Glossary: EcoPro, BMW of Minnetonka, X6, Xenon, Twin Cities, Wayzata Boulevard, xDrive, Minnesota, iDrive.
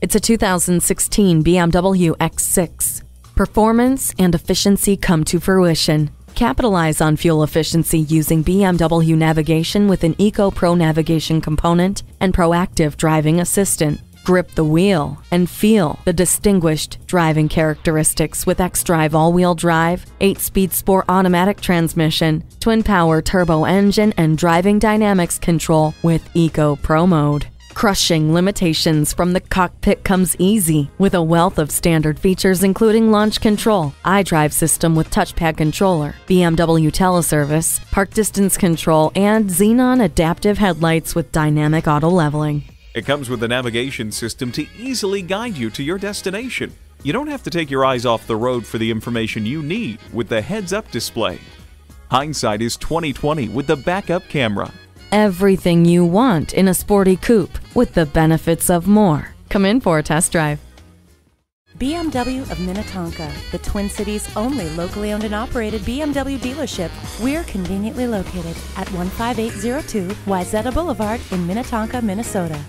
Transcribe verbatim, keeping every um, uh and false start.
It's a two thousand sixteen B M W X six. Performance and efficiency come to fruition. Capitalize on fuel efficiency using B M W navigation with an EcoPro navigation component and proactive driving assistant. Grip the wheel and feel the distinguished driving characteristics with xDrive all-wheel drive, eight-speed sport automatic transmission, twin-power turbo engine, and driving dynamics control with EcoPro mode. Crushing limitations from the cockpit comes easy with a wealth of standard features including launch control, iDrive system with touchpad controller, B M W teleservice, park distance control, and Xenon adaptive headlights with dynamic auto leveling. It comes with a navigation system to easily guide you to your destination. You don't have to take your eyes off the road for the information you need with the heads-up display. Hindsight is twenty twenty with the backup camera. Everything you want in a sporty coupe with the benefits of more. Come in for a test drive. B M W of Minnetonka, the Twin Cities' only locally owned and operated B M W dealership. We're conveniently located at one five eight zero two Wayzata Boulevard in Minnetonka, Minnesota.